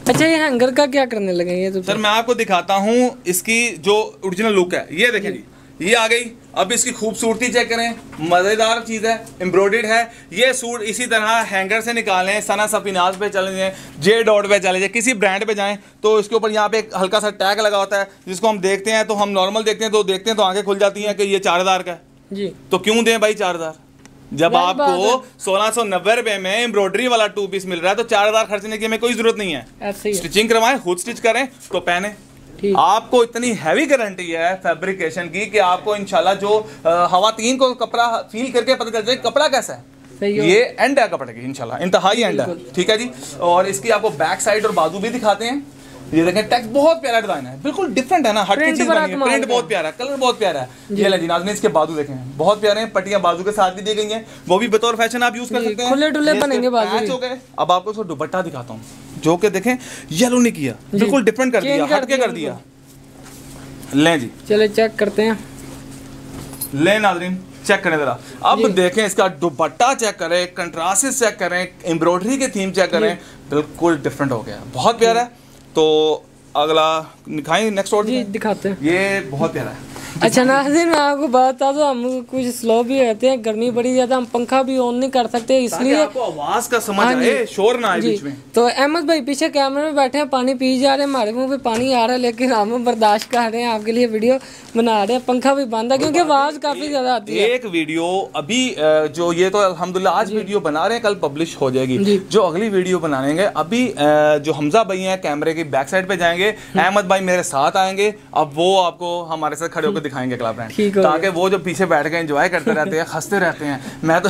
अच्छा ये हैंगर का क्या करने लगे ये तो सर? मैं आपको दिखाता हूँ इसकी जो ओरिजिनल लुक है। ये देखें जी, ये आ गई। अब इसकी खूबसूरती चेक करें, मज़ेदार चीज़ है, एम्ब्रॉयडर्ड है। ये सूट इसी तरह हैंगर से निकालें, सना सफिनाज पे चले जाएँ, जे डॉट पे चले जाएँ, किसी ब्रांड पे जाएं तो इसके ऊपर यहाँ पे एक हल्का सा टैग लगा होता है जिसको हम देखते हैं। तो हम नॉर्मल देखते हैं तो देखते हैं तो आंखें खुल जाती हैं कि ये चार हज़ार का है जी। तो क्यों दें भाई चार हज़ार जब आपको सोलह सौ नब्बे रुपए में एम्ब्रॉयडरी वाला टू पीस मिल रहा है? तो चार हज़ार खर्चने की हमें कोई ज़रूरत नहीं है। स्टिचिंग करवाएं, खुद स्टिच करें तो पहने। आपको इतनी हैवी गारंटी है फैब्रिकेशन की कि आपको इंशाल्लाह जो हवातीन को कपड़ा फील करके पता चल जाए कपड़ा कैसा है। ये एंड है कपड़े की इंशाल्लाह, इंतहाई एंड है। ठीक है जी, और इसकी आपको बैक साइड और बाजू भी दिखाते हैं। ये देखें टैक्स बहुत प्यारा डिजाइन है, बिल्कुल डिफरेंट है ना, हट की चीज बनी है, प्रिंट बहुत प्यारा है, कलर बहुत प्यारा है। ये लजीनाज ने इसके बाजू देखे हैं बहुत प्यारे हैं, पट्टियां बाजू के साथ भी दी गई हैं, वो भी बतौर फैशन आप यूज कर सकते हैं, खुले डुल्ले बनेंगे बाजू। अब आपको उसको दुपट्टा दिखाता हूँ जो कि देखें येलो ने किया, बिल्कुल डिफरेंट कर दिया, हटके कर दिया। ले जी चले चेक करते हैं, ले नाजरीन चेक करें जरा। अब देखें इसका दुपट्टा चेक करें, कंट्रास्ट चेक करें, एम्ब्रॉयडरी के थीम चेक करें, बिल्कुल डिफरेंट हो गया, बहुत प्यारा है। तो अगला दिखाएं नेक्स्ट और जी दिखाते हैं, ये बहुत प्यारा है। अच्छा नाज़रीन मैं आपको बता दूं, हम कुछ स्लो भी रहते हैं, गर्मी बड़ी ज़्यादा, हम पंखा भी ऑन नहीं कर सकते, इसलिए आपको आवाज़ का समझ आए, शोर ना आए बीच में। तो अहमद भाई पीछे कैमरे में बैठे हैं, पानी पी जा रहे हैं, हमारे मुंह पे पानी आ रहा है, लेकिन हम बर्दाश्त कर रहे हैं, आपके लिए वीडियो बना रहे हैं, पंखा भी बंद है क्योंकि आवाज़ काफ़ी ज़्यादा आती है। एक वीडियो अभी जो ये तो अल्हम्दुलिल्लाह आज वीडियो बना रहे हैं, कल पब्लिश हो जाएगी, जो अगली वीडियो बनाएंगे अभी जो हमजा भाई हैं कैमरे की बैक साइड पर जाएंगे, अहमद भाई मेरे साथ आएंगे, अब वो आपको हमारे साथ खड़े होकर दिखाएंगे क्लब ब्रांड, ताकि वो जो पीछे बैठ के एंजॉय करते रहते हैं, हंसते रहते हैं। मैं तो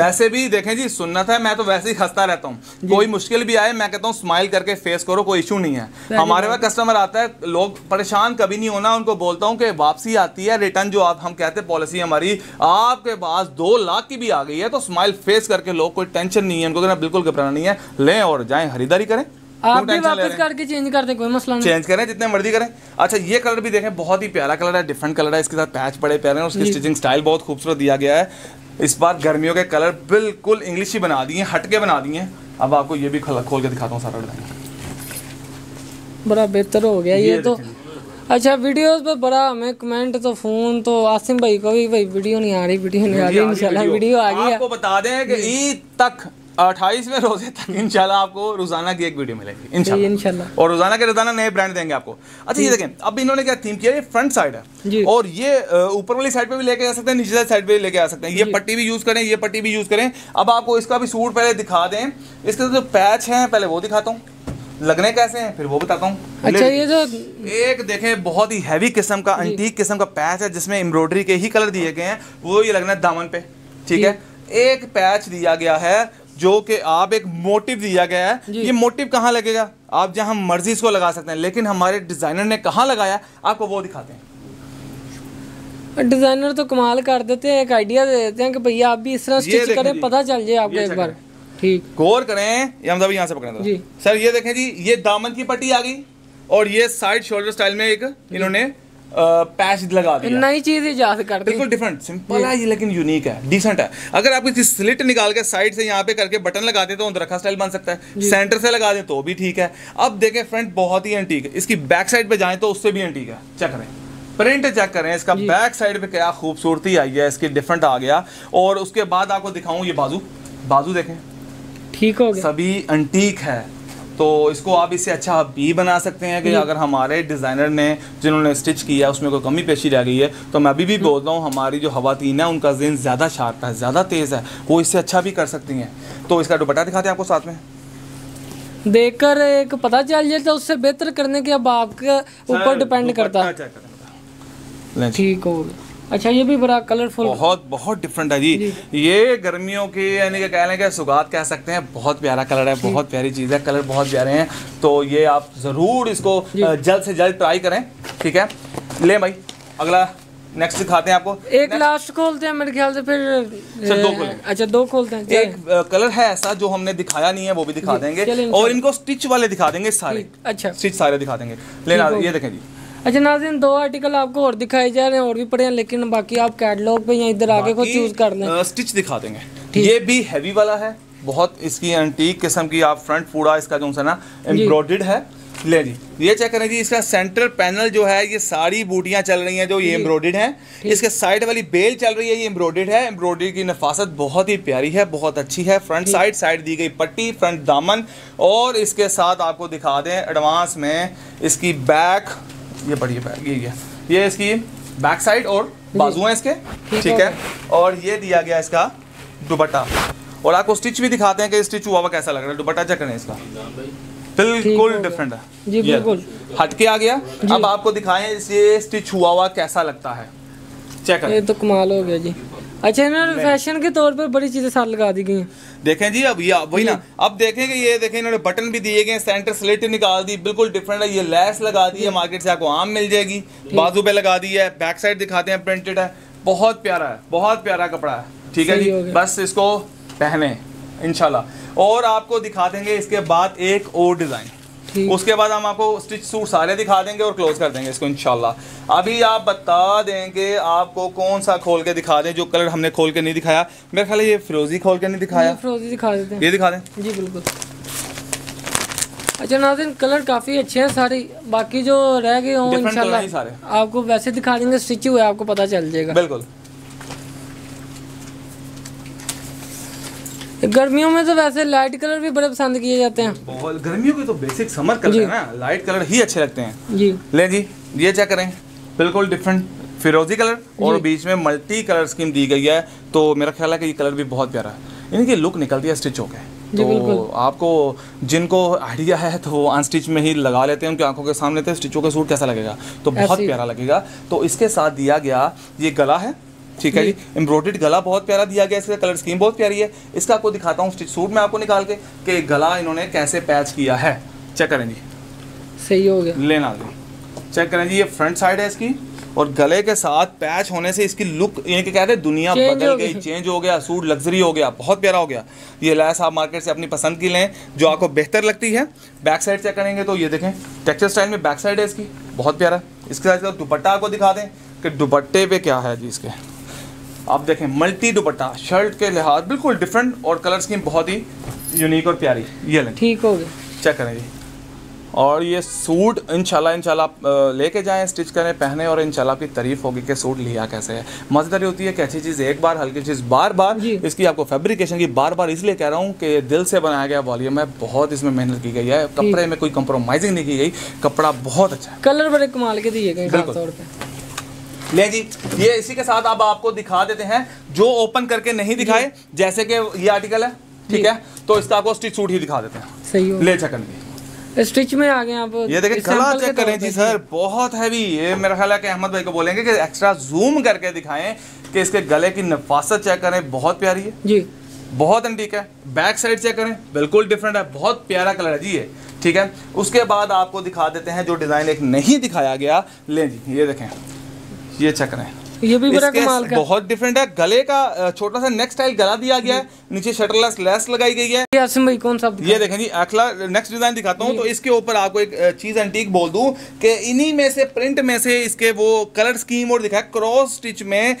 वैसे भी देखें जी सुन्नत है, मैं तो वैसे ही हंसता रहता हूँ, कोई मुश्किल भी आए मैं कहता हूँ स्माइल करके फेस करो, कोई इशू नहीं है। हमारे पास कस्टमर आता है, लोग परेशान कभी नहीं होना, उनको बोलता हूँ कि वापसी आती है, रिटर्न जो आप हम कहते हैं पॉलिसी हमारी, आपके पास दो लाख की भी आ गई है, तो स्माइल फेस करके लोग, कोई टेंशन नहीं है उनको, बिल्कुल घबराना नहीं है, लें और जाएं खरीदारी करें। आप भी वापस करके चेंज कर दें, कोई मसला नहीं, चेंज करें जितने मर्जी करें। अच्छा ये कलर भी देखें, बहुत ही प्यारा कलर है, डिफरेंट कलर है, इसके साथ पैच पड़े प्यारे हैं, उसकी स्टिचिंग स्टाइल बहुत खूबसूरत दिया गया है। इस बार गर्मियों के कलर बिल्कुल इंग्लिश ही बना दिए, हटके बना दिए। अब आपको ये भी खोल के दिखाता हूँ, सारा डिजाइन बड़ा बेहतर हो गया ये तो। अच्छा वीडियोस पे बड़ा हमें कमेंट तो फोन तो आसिम भाई को भी, भाई वीडियो नहीं आ रही, वीडियो नहीं आ रही, इंशाल्लाह वीडियो आ गई। आपको बता दें कि ईद तक अट्ठाईसवें रोजे तक इंशाल्लाह आपको रोजाना की एक वीडियो मिलेगी इंशाल्लाह इंशाल्लाह, और रोजाना के रोजाना नए ब्रांड देंगे आपको। अच्छा ये देखें अब इन्होंने क्या थीम किया है, फ्रंट साइड है, और ये ऊपर वाली साइड पे भी लेके जा सकते हैं, नीचे साइड पे भी लेके आ सकते हैं, ये पट्टी भी यूज करें, ये पट्टी भी यूज करें। अब आपको इसका भी सूट पहले दिखा दें, इसके जो पैच है पहले वो दिखाता हूँ लगने कैसे हैं, फिर वो बताता हूँ। अच्छा ये जो एक देखें बहुत ही हैवी किस्म का एंटीक किस्म का पैच है, जिसमें एम्ब्रॉयडरी के ही कलर दिए गए हैं, वो ये लगना है दामन पे, ठीक है। एक पैच दिया गया है जो कि आप एक मोटिव दिया गया है, ये मोटिव कहाँ लगेगा, आप जहाँ मर्जी इसको लगा सकते हैं, लेकिन हमारे डिजाइनर ने कहाँ लगाया आपको वो दिखाते हैं। डिजाइनर तो कमाल कर देते हैं, एक आइडिया दे देते हैं कि भैया आप भी इस तरह स्टिच करें, पता चल जाए आपको एक बार, ठीक गौर करें। ये हमजा भी यहाँ से पकड़े जी सर, ये देखें जी ये दामन की पट्टी आ गई, और ये साइड शोल्डर स्टाइल में एक इन्होंने पैच लगा दिया, नई चीज इजाद कर दी, बिल्कुल डिफरेंट, सिंपल है ये लेकिन यूनिक है, डिसेंट है। अगर आप इसकी स्लिट निकाल के साइड से यहाँ पे करके बटन लगा दें तो रखा स्टाइल बन सकता है, सेंटर से लगा दें तो भी ठीक है। अब देखें फ्रंट बहुत ही एंटीक है, इसकी बैक साइड पे जाएं तो उससे भी एंटीक है, चेक करें प्रिंट चेक करें, इसका बैक साइड पे क्या खूबसूरती आई है, इसकी डिफरेंट आ गया। और उसके बाद आपको दिखाऊँ ये बाजू, बाजू देखें ठीक हो गया, सभी एंटीक है, तो इसको आप इससे अच्छा भी बना सकते हैं कि अगर हमारे डिज़ाइनर ने जिन्होंने स्टिच किया उसमें कोई कमी पेशी रह गई है, तो मैं अभी भी बोलता हूँ हमारी जो हवातीन है उनका ज़हन ज़्यादा शार्प है, ज़्यादा तेज़ है, वो इससे अच्छा भी कर सकती हैं। तो इसका दुपट्टा दिखाते हैं आपको, साथ में देखकर एक पता चल जाए, तो उससे बेहतर करने के अब आपके ऊपर डिपेंड करता है, ठीक हो गया। अच्छा ये भी बड़ा कलरफुल, बहुत बहुत डिफरेंट है जी, जी। ये गर्मियों की यानी कि कह लें कि सुगात कह सकते हैं, बहुत प्यारा कलर है, बहुत प्यारी चीज़ है, कलर बहुत प्यारे हैं, तो ये आप ज़रूर इसको जल्द से जल्द ट्राई करें, ठीक है। ले भाई अगला नेक्स्ट दिखाते हैं आपको, एक लास्ट खोलते हैं मेरे ख्याल से, फिर दो, अच्छा दो खोलते हैं। एक आ, कलर है ऐसा जो हमने दिखाया नहीं है, वो भी दिखा देंगे, और इनको स्टिच वाले दिखा देंगे सारे, अच्छा स्टिच सारे दिखा देंगे। लेना ये देखें जी। अच्छा नाज़रीन दो आर्टिकल आपको और दिखाए जा रहे हैं, और भी पड़े हैं, लेकिन बाकी आप कैटलॉग पे या इधर आके को चूज कर लें, स्टिच दिखा देंगे। ये भी हैवी वाला है, बहुत इसकी एंटीक किस्म की, आप फ्रंट पूरा इसका जो है ना एम्ब्रॉयडर्ड है। ले जी ये चेक करें जी, इसका सेंटर पैनल जो है ये सारी बूटियां चल रही हैं जो ये एम्ब्रॉयडर्ड हैं, इसके साइड वाली बेल चल रही है ये एम्ब्रॉयडर्ड है, एम्ब्रॉयडरी की नफासत बहुत ही प्यारी है, बहुत अच्छी है। फ्रंट साइड साइड दी गई पट्टी, फ्रंट दामन, और इसके साथ आपको दिखा दें एडवांस में इसकी बैक, ये बढ़िया बैग ये गया, ये इसकी बैक साइड और बाजू हैं इसके, ठीक है। और ये दिया गया इसका दुपट्टा, और आपको स्टिच भी दिखाते हैं कि स्टिच हुआ हुआ कैसा लग रहा है, दुपट्टा चेक करें इसका, बिल्कुल डिफरेंट है जी, बिल्कुल हटके आ गया। अब आपको दिखाएं ये स्टिच हुआ हुआ कैसा लगता है, चेक करें, ये तो कमाल हो गया जी। अच्छा इन्होंने फैशन के तौर पर बड़ी चीजें साथ लगा दी गई हैं। देखें जी अब ये वही ना, अब देखेंगे ये देखें इन्होंने बटन भी दिए गए, सेंटर स्लिट निकाल दी, बिल्कुल डिफरेंट है। ये लैस लगा दी है, मार्केट से आपको आम मिल जाएगी। बाजू पे लगा दी है, बैक साइड दिखाते हैं, प्रिंटेड है, बहुत प्यारा है, बहुत प्यारा कपड़ा है। ठीक है जी, बस इसको पहने इंशाल्लाह। और आपको दिखा देंगे इसके बाद एक और डिजाइन, उसके बाद हम आपको स्टिच सूट सारे दिखा देंगे और क्लोज कर देंगे इसको इंशाल्लाह। अभी आप बता देंगे आपको कौन सा खोल के दिखा दें, जो कलर हमने खोल के नहीं दिखाया। मेरे ख्याल ये फिरोजी खोल के नहीं दिखाया, फिरोजी दिखा देते हैं, ये दिखा दें जी बिल्कुल। अच्छा नाज़रीन कलर काफ़ी अच्छे हैं सारे, बाकी जो रह गए हों इंशाल्लाह आपको वैसे दिखा देंगे, स्टिच हुआ आपको पता चल जाएगा। बिल्कुल गर्मियों में तो वैसे लाइट कलर भी बड़े पसंद किए जाते हैं, बहुत गर्मियों के तो बेसिक समर कलर है ना, लाइट कलर ही अच्छे लगते हैं जी। ले जी ये चेक करें, बिल्कुल डिफरेंट फिरोजी कलर और बीच में मल्टी कलर स्कीम दी गई है, तो मेरा ख्याल है कि ये कलर भी बहुत प्यारा है। यानी कि लुक निकलती है स्टिच होकर, तो आपको जिनको आइडिया है तो वो अनस्टिच में ही लगा लेते हैं, उनकी आंखों के सामने तो स्टिचों का सूट कैसा लगेगा, तो बहुत प्यारा लगेगा। तो इसके साथ दिया गया ये गला है, ठीक है जी, एम्ब्रॉयडर्ड गला बहुत प्यारा दिया गया, इसका कलर स्कीम बहुत प्यारी है। इसका आपको दिखाता हूँ स्टिच सूट में आपको निकाल के कि गला इन्होंने कैसे पैच किया है। चेक करें जी, सही हो गया लेना जी। चेक करें जी, ये फ्रंट साइड है इसकी, और गले के साथ पैच होने से इसकी लुक ये क्या कहते हैं दुनिया बदल गई, चेंज हो गया, सूट लग्जरी हो गया, बहुत प्यारा हो गया। ये लैस आप मार्केट से अपनी पसंद की लें जो आपको बेहतर लगती है। बैक साइड चेक करेंगे तो ये देखें टेक्सचर स्टाइल में बैक साइड है इसकी, बहुत प्यारा। इसके साथ दुपट्टा आपको दिखा दें कि दुपट्टे पे क्या है जी, इसके आप देखें मल्टी दुपट्टा, शर्ट के लिहाज बिल्कुल डिफरेंट और कलर स्कीम बहुत ही यूनिक और प्यारी। ये लें, ठीक हो गया, चेक करें जी। और ये सूट इंशाल्लाह इंशाल्लाह लेके जाएं, स्टिच करें, पहने और इंशाल्लाह आपकी तारीफ होगी कि सूट लिया कैसे है। मजेदारी होती है कि अच्छी चीज़ एक बार, हल्की चीज़ बार बार। इसकी आपको फैब्रिकेशन की बार बार इसलिए कह रहा हूँ कि दिल से बनाया गया वॉल्यूम है, बहुत इसमें मेहनत की गई है, कपड़े में कोई कम्प्रोमाइजिंग नहीं की गई, कपड़ा बहुत अच्छा है, कलर बड़े कमाल के दिए गए। ले जी ये इसी के साथ अब आपको दिखा देते हैं जो ओपन करके नहीं दिखाए, जैसे कि ये आर्टिकल है, ठीक है, तो इसका आपको स्टिच सूट ही दिखा देते हैं। सही हो ले चकन भी स्टिच में आ गए आप, ये देखें गला चेक करें जी सर, बहुत हैवी। ये मेरा ख्याल है कि अहमद भाई को बोलेंगे कि एक्स्ट्रा जूम करके दिखाएं कि इसके गले की नफासत चेक करें, बहुत प्यारी है जी, बहुत एंटीक है। बैक साइड चेक करें, बिल्कुल डिफरेंट है, बहुत प्यारा कलर है जी ये, ठीक है। उसके बाद आपको दिखा देते हैं जो डिजाइन एक नहीं दिखाया गया। ले जी ये देखें, ये चेक करें, ये भी बड़ा कमाल का, बहुत डिफरेंट है। गले का छोटा सा नेक स्टाइल गला दिया गया है, नीचे शटरलेस लेस लगाई गई है। ये आसिम भाई कौन सा ये देखें जी, अगला नेक्स्ट डिजाइन दिखाता हूँ। तो इसके ऊपर आपको एक चीज एंटीक बोल दूं कि इन्हीं में से प्रिंट में से इसके वो कलर स्कीम और दिखा क्रॉस स्टिच में,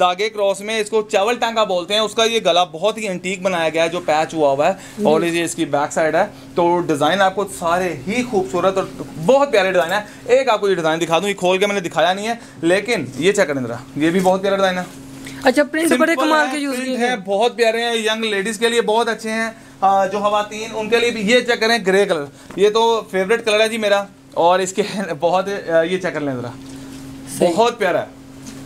धागे क्रॉस में, इसको चावल टांगा बोलते हैं, उसका ये गला बहुत ही एंटीक बनाया गया है जो पैच हुआ हुआ है। और ये इसकी बैक साइड है, तो डिजाइन आपको सारे ही खूबसूरत और बहुत प्यारे डिजाइन है। एक आपको ये डिजाइन दिखा दूं, ये खोल के मैंने दिखाया नहीं है, लेकिन ये चेक करें जरा, ये भी बहुत प्यारा डिजाइन है। अच्छा प्रिंट बड़े कमाल के यूज किए हैं, बहुत प्यारे हैं, यंग लेडीज के लिए बहुत अच्छे हैं, जो खवातीन उनके लिए भी। ये चेक करें ग्रे कलर, ये तो फेवरेट कलर है जी मेरा, और इसके बहुत ये चेक कर लें जरा, बहुत प्यारा है।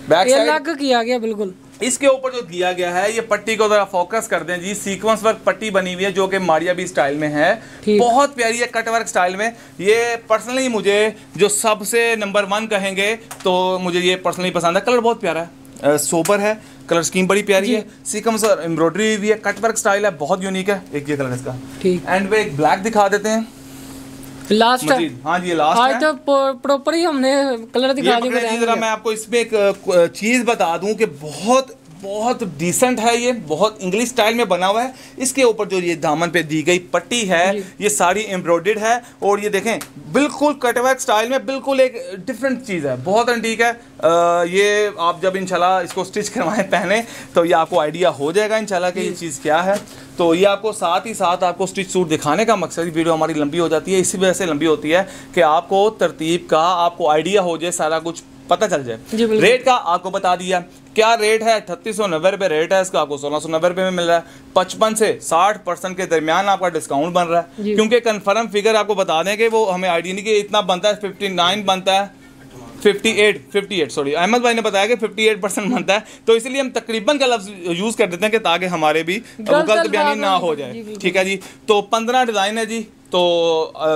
बैक साइड किया गया बिल्कुल, इसके ऊपर जो दिया गया है ये पट्टी को जरा फोकस कर दें जी, सीक्वेंस वर्क पट्टी बनी हुई है जो कि मारियाबी स्टाइल में है, बहुत प्यारी है, कट वर्क स्टाइल में। ये पर्सनली मुझे जो सबसे नंबर वन कहेंगे तो मुझे ये पर्सनली पसंद है, कलर बहुत प्यारा है, सोबर है, कलर स्कीम बड़ी प्यारी है, सीक्वेंस और एम्ब्रॉयडरी हुई है, कट वर्क स्टाइल है, बहुत यूनिक है। एक ये कलर इसका, एंड वे एक ब्लैक दिखा देते हैं लास्ट है। हाँ जी लास्ट आज तो प्रॉपर ही हमने कलर दिखा दिए। जरा मैं आपको इसमें एक चीज़ बता दूं कि बहुत बहुत डिसेंट है, ये बहुत इंग्लिश स्टाइल में बना हुआ है। इसके ऊपर जो ये दामन पे दी गई पट्टी है, ये सारी एम्ब्रॉयडर्ड है, और ये देखें बिल्कुल कटवर्क स्टाइल में, बिल्कुल एक डिफरेंट चीज़ है, बहुत एंटीक है। आ, ये आप जब इंशाल्लाह इसको स्टिच करवाएं पहने तो ये आपको आइडिया हो जाएगा इंशाल्लाह कि ये चीज़ क्या है। तो ये आपको साथ ही साथ आपको स्टिच सूट दिखाने का मकसद, वीडियो हमारी लंबी हो जाती है, इसी वजह से लंबी होती है कि आपको तरतीब का आपको आइडिया हो जाए, सारा कुछ पता चल जाए। रेट का आपको बता दिया, क्या रेट है, अठतीस सौ नब्बे रुपये रेट है इसका, आपको सोलह सौ नब्बे रुपये में मिल रहा है। पचपन से साठ परसेंट के दरमियान आपका डिस्काउंट बन रहा है, क्योंकि कन्फर्म फिगर आपको बता दें कि वो हमें आइडिया नहीं कि इतना बनता है, फिफ्टी नाइन बनता है, अट्ठावन, अट्ठावन सॉरी अहमद भाई ने बताया कि अट्ठावन परसेंट बनता है, तो इसलिए हम तकरीबन का लफ्ज़ यूज़ कर देते हैं कि ताकि हमारे भी गलत बयानी ना हो जाए। ठीक है जी, तो पंद्रह डिज़ाइन है जी, तो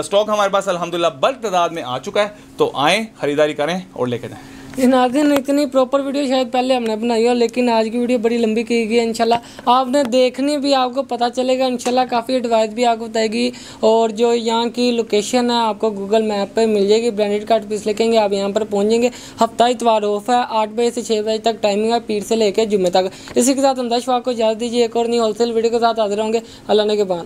स्टॉक हमारे पास अल्हम्दुलिल्लाह बल्क तादाद में आ चुका है, तो आएँ, ख़रीदारी करें और लेके जाएँ। जनार्दन इतनी प्रॉपर वीडियो शायद पहले हमने बनाई हो, लेकिन आज की वीडियो बड़ी लंबी की गई है। इंशाल्लाह आपने देखनी भी, आपको पता चलेगा। इंशाल्लाह काफ़ी एडवाइस भी आपको बताएगी और जो यहाँ की लोकेशन है आपको गूगल मैप पे मिल जाएगी। ब्रांडेड कार्ड पीस लिखेंगे, आप यहाँ पर पहुँच जाएंगे। हफ्ता इतवार ऑफ है, आठ बजे से छः बजे तक टाइमिंग है, पीर से लेकर जुम्मे तक। इसी के साथ हमजा इशफाक को इजाज़त दीजिए। एक और नई होलसेल वीडियो के साथ हाजिर होंगे। अल्लाह ने के बाद।